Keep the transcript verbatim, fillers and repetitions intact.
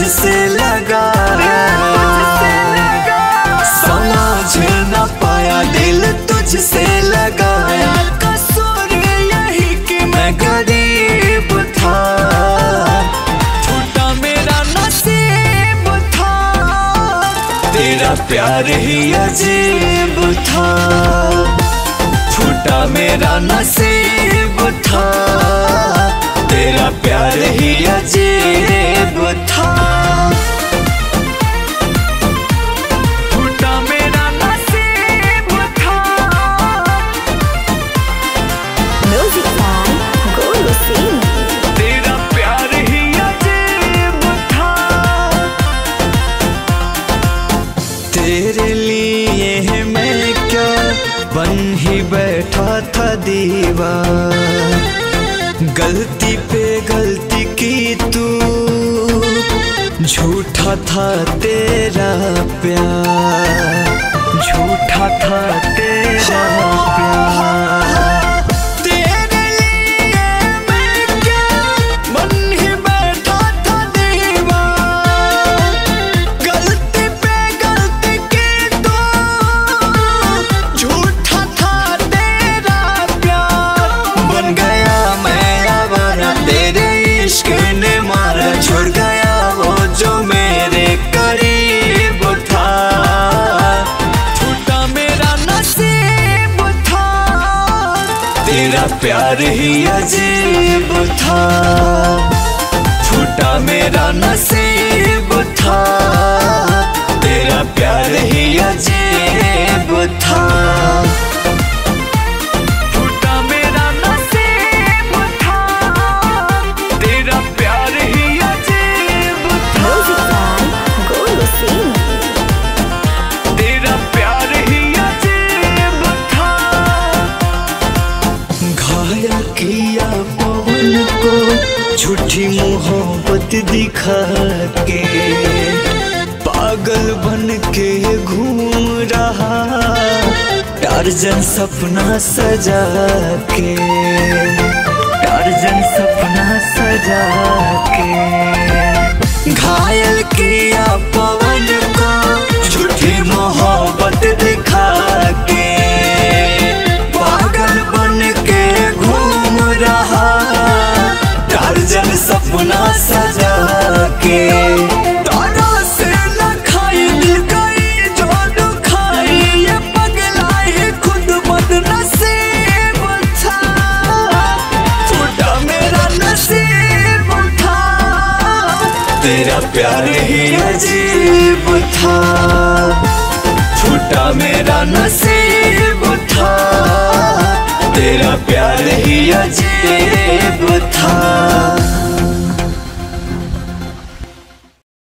मुझसे लगाया, समझ न पाया दिल तुझसे लगाया। कसूर यही कि मैं गरीब था, छोटा मेरा नसीब था, तेरा प्यार ही अजीब था। छोटा मेरा नसीब था, तेरा प्यार ही अजीब था। छोटा मेरा नसीब था। Music by Golu Singh. तेरा प्यार ही अजीब था। तेरे लिए है मैं क्या बन ही बैठा था दीवार। गलती पे गलती की तू, झूठा था तेरा प्यार, झूठा था तेरा प्यार। तेरे लिए मैं क्या बन ही बैठा था दीवार। गलती पे गलती की तू, झूठा था तेरा प्यार। बन गया मैं तेरे इश्क ने मारा, छोड़ गया वो जो मेरे करीब था। छोटा मेरा नसीब था, तेरा प्यार ही अजीब था। छोटा मेरा नसीब था, तेरा प्यार ही अजीब था। किया पवन को झूठी मोहब्बत दिखा के, पागल बन के घूम रहा टार्जन सपना सजा के, टार्जन सपना सजा के। घायल किया पवन को झूठी मोहब्बत दिखा के, टार्जन सपना सजा के। तारा से न खाई दिल गई जो दुखाई, ये पगला है खुद बदनसीब था। छोटा मेरा नसीब था, तेरा प्यार ही अजीब था। छोटा मेरा नसीब था, तेरा प्यार ही अजीब था।